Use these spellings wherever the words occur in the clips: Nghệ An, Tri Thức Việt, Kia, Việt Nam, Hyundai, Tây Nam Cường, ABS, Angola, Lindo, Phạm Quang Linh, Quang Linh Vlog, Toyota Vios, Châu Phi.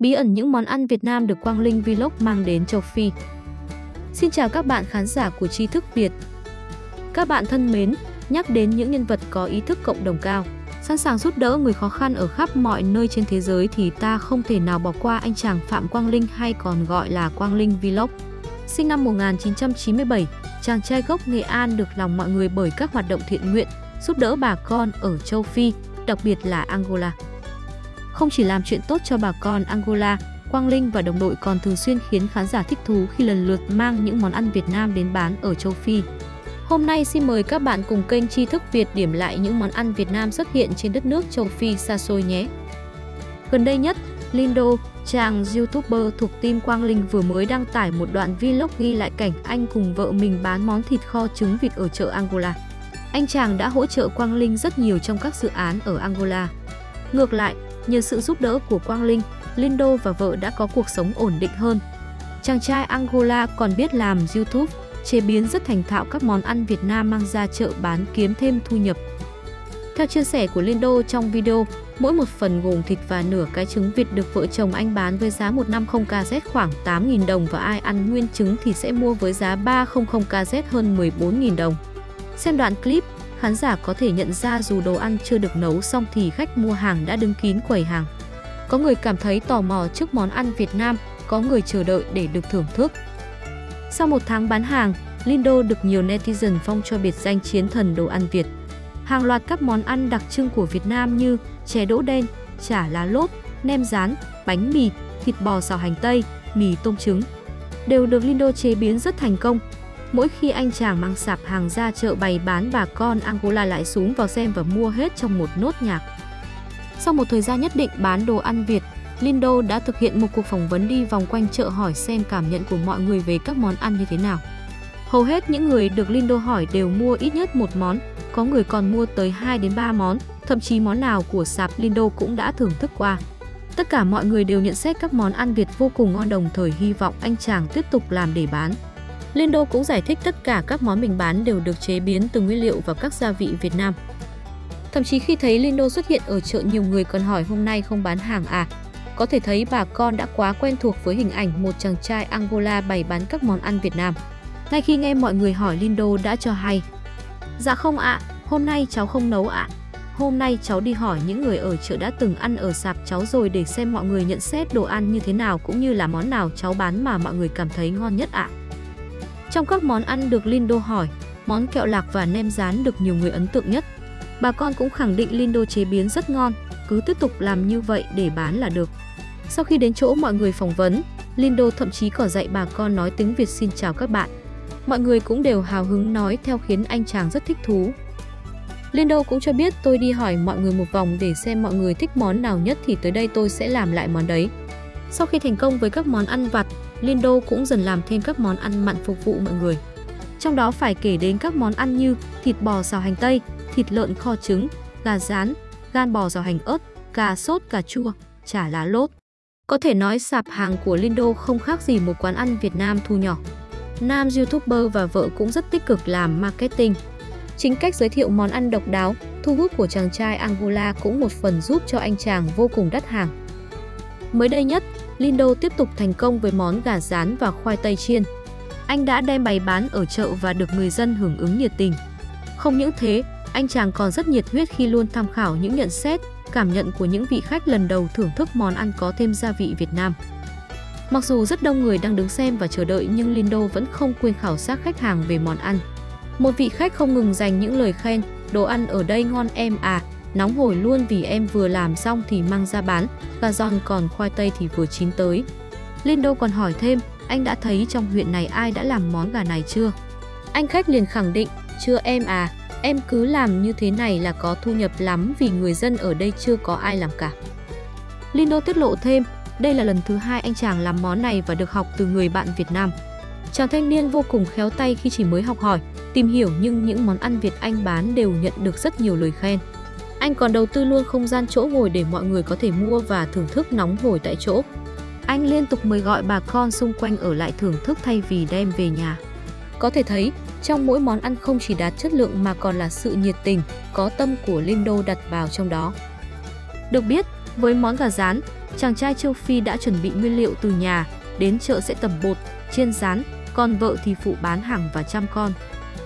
bí ẩn những món ăn Việt Nam được Quang Linh Vlog mang đến châu Phi. Xin chào các bạn khán giả của Tri Thức Việt. Các bạn thân mến, nhắc đến những nhân vật có ý thức cộng đồng cao, sẵn sàng giúp đỡ người khó khăn ở khắp mọi nơi trên thế giới thì ta không thể nào bỏ qua anh chàng Phạm Quang Linh, hay còn gọi là Quang Linh Vlog. Sinh năm 1997, chàng trai gốc Nghệ An được lòng mọi người bởi các hoạt động thiện nguyện, giúp đỡ bà con ở châu Phi, đặc biệt là Angola. Không chỉ làm chuyện tốt cho bà con Angola, Quang Linh và đồng đội còn thường xuyên khiến khán giả thích thú khi lần lượt mang những món ăn Việt Nam đến bán ở châu Phi. Hôm nay xin mời các bạn cùng kênh Tri Thức Việt điểm lại những món ăn Việt Nam xuất hiện trên đất nước châu Phi xa xôi nhé. Gần đây nhất, Lindo, chàng YouTuber thuộc team Quang Linh, vừa mới đăng tải một đoạn vlog ghi lại cảnh anh cùng vợ mình bán món thịt kho trứng vịt ở chợ Angola. Anh chàng đã hỗ trợ Quang Linh rất nhiều trong các dự án ở Angola. Ngược lại, nhờ sự giúp đỡ của Quang Linh, Lindo và vợ đã có cuộc sống ổn định hơn. Chàng trai Angola còn biết làm YouTube, chế biến rất thành thạo các món ăn Việt Nam mang ra chợ bán kiếm thêm thu nhập. Theo chia sẻ của Lindo trong video, mỗi một phần gồm thịt và nửa cái trứng vịt được vợ chồng anh bán với giá 150kz khoảng 8.000 đồng, và ai ăn nguyên trứng thì sẽ mua với giá 300kz hơn 14.000 đồng. Xem đoạn clip, khán giả có thể nhận ra dù đồ ăn chưa được nấu xong thì khách mua hàng đã đứng kín quầy hàng. Có người cảm thấy tò mò trước món ăn Việt Nam, có người chờ đợi để được thưởng thức. Sau một tháng bán hàng, Lindo được nhiều netizen phong cho biệt danh chiến thần đồ ăn Việt. Hàng loạt các món ăn đặc trưng của Việt Nam như chè đỗ đen, chả lá lốt, nem rán, bánh mì, thịt bò xào hành tây, mì tôm trứng đều được Lindo chế biến rất thành công. Mỗi khi anh chàng mang sạp hàng ra chợ bày bán, bà con Angola lại xuống vào xem và mua hết trong một nốt nhạc. Sau một thời gian nhất định bán đồ ăn Việt, Lindo đã thực hiện một cuộc phỏng vấn đi vòng quanh chợ hỏi xem cảm nhận của mọi người về các món ăn như thế nào. Hầu hết những người được Lindo hỏi đều mua ít nhất một món, có người còn mua tới 2 đến 3 món, thậm chí món nào của sạp Lindo cũng đã thưởng thức qua. Tất cả mọi người đều nhận xét các món ăn Việt vô cùng ngon, đồng thời hy vọng anh chàng tiếp tục làm để bán. Lindo cũng giải thích tất cả các món mình bán đều được chế biến từ nguyên liệu và các gia vị Việt Nam. Thậm chí khi thấy Lindo xuất hiện ở chợ, nhiều người còn hỏi hôm nay không bán hàng à? Có thể thấy bà con đã quá quen thuộc với hình ảnh một chàng trai Angola bày bán các món ăn Việt Nam. Ngay khi nghe mọi người hỏi, Lindo đã cho hay: "Dạ không ạ, hôm nay cháu không nấu ạ. Hôm nay cháu đi hỏi những người ở chợ đã từng ăn ở sạp cháu rồi để xem mọi người nhận xét đồ ăn như thế nào, cũng như là món nào cháu bán mà mọi người cảm thấy ngon nhất ạ." Trong các món ăn được Lindo hỏi, món kẹo lạc và nem rán được nhiều người ấn tượng nhất. Bà con cũng khẳng định Lindo chế biến rất ngon, cứ tiếp tục làm như vậy để bán là được. Sau khi đến chỗ mọi người phỏng vấn, Lindo thậm chí còn dạy bà con nói tiếng Việt xin chào các bạn. Mọi người cũng đều hào hứng nói theo, khiến anh chàng rất thích thú. Lindo cũng cho biết: "Tôi đi hỏi mọi người một vòng để xem mọi người thích món nào nhất thì tới đây tôi sẽ làm lại món đấy." Sau khi thành công với các món ăn vặt, Lindo cũng dần làm thêm các món ăn mặn phục vụ mọi người. Trong đó phải kể đến các món ăn như thịt bò xào hành tây, thịt lợn kho trứng, gà rán, gan bò xào hành ớt, cà sốt cà chua, chả lá lốt. Có thể nói sạp hàng của Lindo không khác gì một quán ăn Việt Nam thu nhỏ. Nam YouTuber và vợ cũng rất tích cực làm marketing. Chính cách giới thiệu món ăn độc đáo, thu hút của chàng trai Angola cũng một phần giúp cho anh chàng vô cùng đắt hàng. Mới đây nhất, Lindo tiếp tục thành công với món gà rán và khoai tây chiên. Anh đã đem bày bán ở chợ và được người dân hưởng ứng nhiệt tình. Không những thế, anh chàng còn rất nhiệt huyết khi luôn tham khảo những nhận xét, cảm nhận của những vị khách lần đầu thưởng thức món ăn có thêm gia vị Việt Nam. Mặc dù rất đông người đang đứng xem và chờ đợi, nhưng Lindo vẫn không quên khảo sát khách hàng về món ăn. Một vị khách không ngừng dành những lời khen: "Đồ ăn ở đây ngon em à, nóng hổi luôn vì em vừa làm xong thì mang ra bán, gà giòn còn khoai tây thì vừa chín tới." Lindo còn hỏi thêm: "Anh đã thấy trong huyện này ai đã làm món gà này chưa?" Anh khách liền khẳng định: "Chưa em à, em cứ làm như thế này là có thu nhập lắm vì người dân ở đây chưa có ai làm cả." Lindo tiết lộ thêm, đây là lần thứ hai anh chàng làm món này và được học từ người bạn Việt Nam. Chàng thanh niên vô cùng khéo tay khi chỉ mới học hỏi, tìm hiểu, nhưng những món ăn Việt anh bán đều nhận được rất nhiều lời khen. Anh còn đầu tư luôn không gian chỗ ngồi để mọi người có thể mua và thưởng thức nóng hổi tại chỗ. Anh liên tục mời gọi bà con xung quanh ở lại thưởng thức thay vì đem về nhà. Có thể thấy, trong mỗi món ăn không chỉ đạt chất lượng mà còn là sự nhiệt tình, có tâm của Lindo đặt vào trong đó. Được biết, với món gà rán, Chàng trai châu Phi đã chuẩn bị nguyên liệu từ nhà, đến chợ sẽ tẩm bột, chiên rán, còn vợ thì phụ bán hàng và chăm con.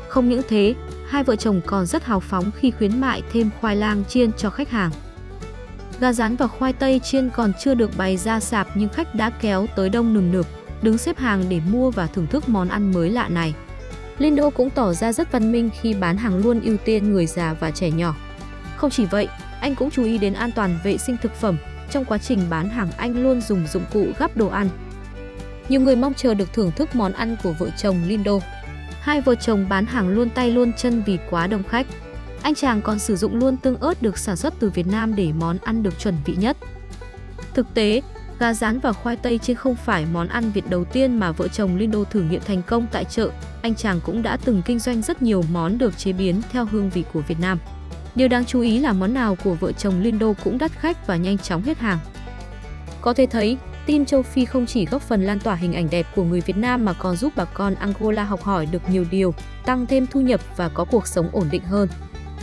Không những thế, hai vợ chồng còn rất hào phóng khi khuyến mại thêm khoai lang chiên cho khách hàng. Gà rán và khoai tây chiên còn chưa được bày ra sạp nhưng khách đã kéo tới đông nườm nượp, đứng xếp hàng để mua và thưởng thức món ăn mới lạ này. Lindo cũng tỏ ra rất văn minh khi bán hàng, luôn ưu tiên người già và trẻ nhỏ. Không chỉ vậy, anh cũng chú ý đến an toàn vệ sinh thực phẩm. Trong quá trình bán hàng, anh luôn dùng dụng cụ gắp đồ ăn. Nhiều người mong chờ được thưởng thức món ăn của vợ chồng Lindo. Hai vợ chồng bán hàng luôn tay luôn chân vì quá đông khách. Anh chàng còn sử dụng luôn tương ớt được sản xuất từ Việt Nam để món ăn được chuẩn vị nhất. Thực tế, gà rán và khoai tây chiên không phải món ăn Việt đầu tiên mà vợ chồng Lindo thử nghiệm thành công tại chợ. Anh chàng cũng đã từng kinh doanh rất nhiều món được chế biến theo hương vị của Việt Nam. Điều đáng chú ý là món nào của vợ chồng Lindo cũng đắt khách và nhanh chóng hết hàng. Có thể thấy, team châu Phi không chỉ góp phần lan tỏa hình ảnh đẹp của người Việt Nam mà còn giúp bà con Angola học hỏi được nhiều điều, tăng thêm thu nhập và có cuộc sống ổn định hơn.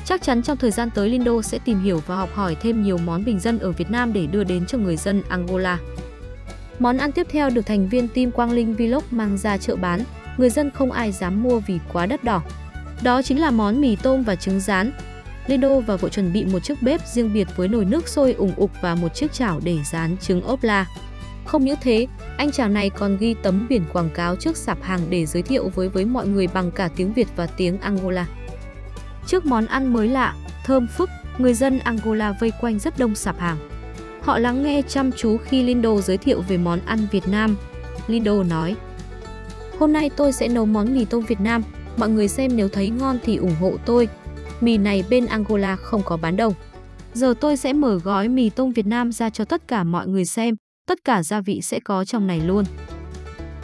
Chắc chắn trong thời gian tới, Lindo sẽ tìm hiểu và học hỏi thêm nhiều món bình dân ở Việt Nam để đưa đến cho người dân Angola. Món ăn tiếp theo được thành viên team Quang Linh Vlog mang ra chợ bán, người dân không ai dám mua vì quá đắt đỏ. Đó chính là món mì tôm và trứng rán. Lindo và vợ chuẩn bị một chiếc bếp riêng biệt với nồi nước sôi ủng ục và một chiếc chảo để rán trứng ốp la. Không những thế, anh chàng này còn ghi tấm biển quảng cáo trước sạp hàng để giới thiệu với mọi người bằng cả tiếng Việt và tiếng Angola. Trước món ăn mới lạ, thơm phức, người dân Angola vây quanh rất đông sạp hàng. Họ lắng nghe chăm chú khi Lindo giới thiệu về món ăn Việt Nam. Lindo nói: "Hôm nay tôi sẽ nấu món mì tôm Việt Nam, mọi người xem nếu thấy ngon thì ủng hộ tôi. Mì này bên Angola không có bán đâu. Giờ tôi sẽ mở gói mì tôm Việt Nam ra cho tất cả mọi người xem, tất cả gia vị sẽ có trong này luôn.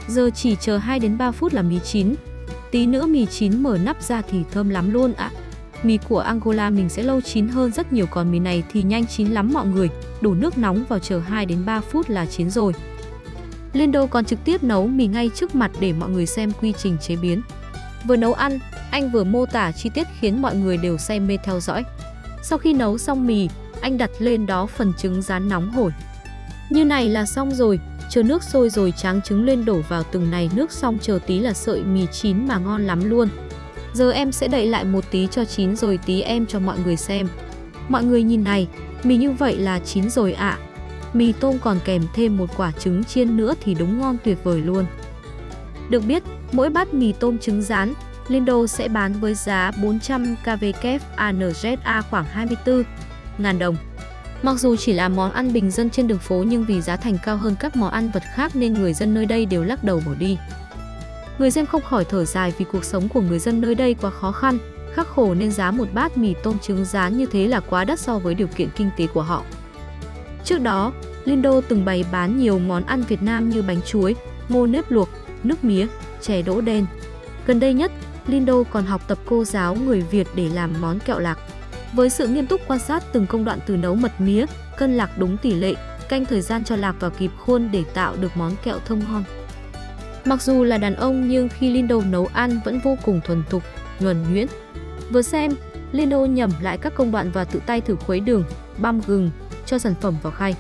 Giờ chỉ chờ 2 đến 3 phút là mì chín. Tí nữa mì chín mở nắp ra thì thơm lắm luôn ạ. Mì của Angola mình sẽ lâu chín hơn rất nhiều, còn mì này thì nhanh chín lắm mọi người, đổ nước nóng vào chờ 2 đến 3 phút là chín rồi." Lindo còn trực tiếp nấu mì ngay trước mặt để mọi người xem quy trình chế biến. Vừa nấu ăn, anh vừa mô tả chi tiết khiến mọi người đều say mê theo dõi. Sau khi nấu xong mì, anh đặt lên đó phần trứng rán nóng hổi. "Như này là xong rồi, chờ nước sôi rồi tráng trứng lên đổ vào từng này nước xong chờ tí là sợi mì chín mà ngon lắm luôn. Giờ em sẽ đậy lại một tí cho chín rồi tí em cho mọi người xem. Mọi người nhìn này, mì như vậy là chín rồi ạ. Mì tôm còn kèm thêm một quả trứng chiên nữa thì đúng ngon tuyệt vời luôn." Được biết, mỗi bát mì tôm trứng rán, Lindo sẽ bán với giá 400 kVKNZA khoảng 24.000 đồng. Mặc dù chỉ là món ăn bình dân trên đường phố nhưng vì giá thành cao hơn các món ăn vặt khác nên người dân nơi đây đều lắc đầu bỏ đi. Người xem không khỏi thở dài vì cuộc sống của người dân nơi đây quá khó khăn, khắc khổ nên giá một bát mì tôm trứng rán như thế là quá đắt so với điều kiện kinh tế của họ. Trước đó, Lindo từng bày bán nhiều món ăn Việt Nam như bánh chuối, ngô nếp luộc, nước mía, chè đỗ đen. Gần đây nhất, Lindo còn học tập cô giáo người Việt để làm món kẹo lạc. Với sự nghiêm túc quan sát từng công đoạn từ nấu mật mía, cân lạc đúng tỷ lệ, canh thời gian cho lạc vào kịp khuôn để tạo được món kẹo thơm ngon. Mặc dù là đàn ông nhưng khi Lindo nấu ăn vẫn vô cùng thuần thục, nhuần nhuyễn. Vừa xem, Lindo nhẩm lại các công đoạn và tự tay thử khuấy đường, băm gừng, cho sản phẩm vào khay.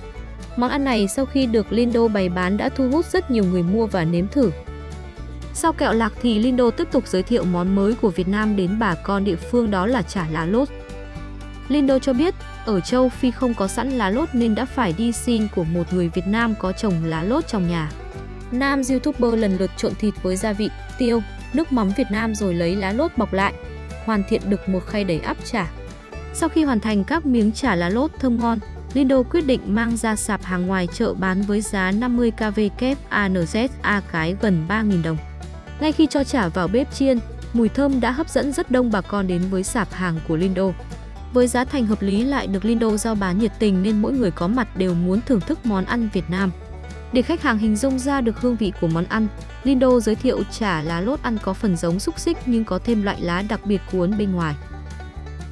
Món ăn này sau khi được Lindo bày bán đã thu hút rất nhiều người mua và nếm thử. Sau kẹo lạc thì Lindo tiếp tục giới thiệu món mới của Việt Nam đến bà con địa phương, đó là chả lá lốt. Lindo cho biết, ở châu Phi không có sẵn lá lốt nên đã phải đi xin của một người Việt Nam có trồng lá lốt trong nhà. Nam YouTuber lần lượt trộn thịt với gia vị, tiêu, nước mắm Việt Nam rồi lấy lá lốt bọc lại, hoàn thiện được một khay đầy ắp chả. Sau khi hoàn thành các miếng chả lá lốt thơm ngon, Lindo quyết định mang ra sạp hàng ngoài chợ bán với giá 50 kVKNZA cái gần 3.000 đồng. Ngay khi cho chả vào bếp chiên, mùi thơm đã hấp dẫn rất đông bà con đến với sạp hàng của Lindo. Với giá thành hợp lý lại được Lindo giao bán nhiệt tình nên mỗi người có mặt đều muốn thưởng thức món ăn Việt Nam. Để khách hàng hình dung ra được hương vị của món ăn, Lindo giới thiệu chả lá lốt ăn có phần giống xúc xích nhưng có thêm loại lá đặc biệt cuốn bên ngoài.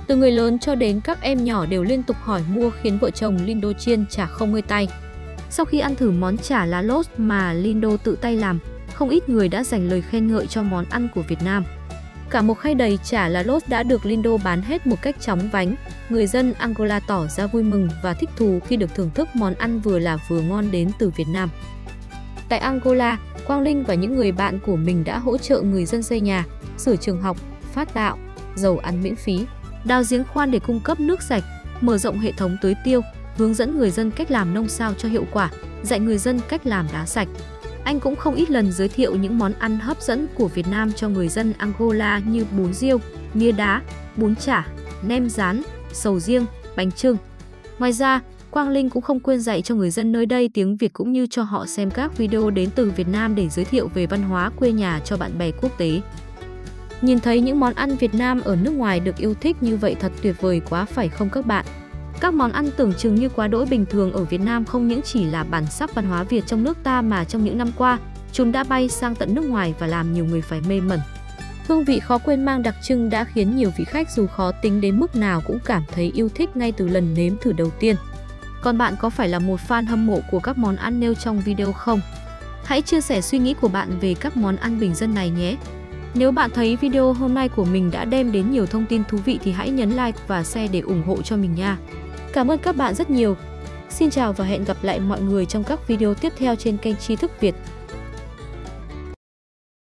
Từ người lớn cho đến các em nhỏ đều liên tục hỏi mua khiến vợ chồng Lindo chiên chả không ngơi tay. Sau khi ăn thử món chả lá lốt mà Lindo tự tay làm, không ít người đã dành lời khen ngợi cho món ăn của Việt Nam. Cả một khay đầy chả lá lốt đã được Lindo bán hết một cách chóng vánh. Người dân Angola tỏ ra vui mừng và thích thú khi được thưởng thức món ăn vừa là vừa ngon đến từ Việt Nam. Tại Angola, Quang Linh và những người bạn của mình đã hỗ trợ người dân xây nhà, sửa trường học, phát gạo, dầu ăn miễn phí, đào giếng khoan để cung cấp nước sạch, mở rộng hệ thống tưới tiêu, hướng dẫn người dân cách làm nông sao cho hiệu quả, dạy người dân cách làm đá sạch. Anh cũng không ít lần giới thiệu những món ăn hấp dẫn của Việt Nam cho người dân Angola như bún riêu, mía đá, bún chả, nem rán, sầu riêng, bánh chưng. Ngoài ra, Quang Linh cũng không quên dạy cho người dân nơi đây tiếng Việt cũng như cho họ xem các video đến từ Việt Nam để giới thiệu về văn hóa quê nhà cho bạn bè quốc tế. Nhìn thấy những món ăn Việt Nam ở nước ngoài được yêu thích như vậy thật tuyệt vời quá phải không các bạn? Các món ăn tưởng chừng như quá đỗi bình thường ở Việt Nam không những chỉ là bản sắc văn hóa Việt trong nước ta mà trong những năm qua, chúng đã bay sang tận nước ngoài và làm nhiều người phải mê mẩn. Hương vị khó quên mang đặc trưng đã khiến nhiều vị khách dù khó tính đến mức nào cũng cảm thấy yêu thích ngay từ lần nếm thử đầu tiên. Còn bạn có phải là một fan hâm mộ của các món ăn nêu trong video không? Hãy chia sẻ suy nghĩ của bạn về các món ăn bình dân này nhé! Nếu bạn thấy video hôm nay của mình đã đem đến nhiều thông tin thú vị thì hãy nhấn like và share để ủng hộ cho mình nha! Cảm ơn các bạn rất nhiều. Xin chào và hẹn gặp lại mọi người trong các video tiếp theo trên kênh Tri Thức Việt.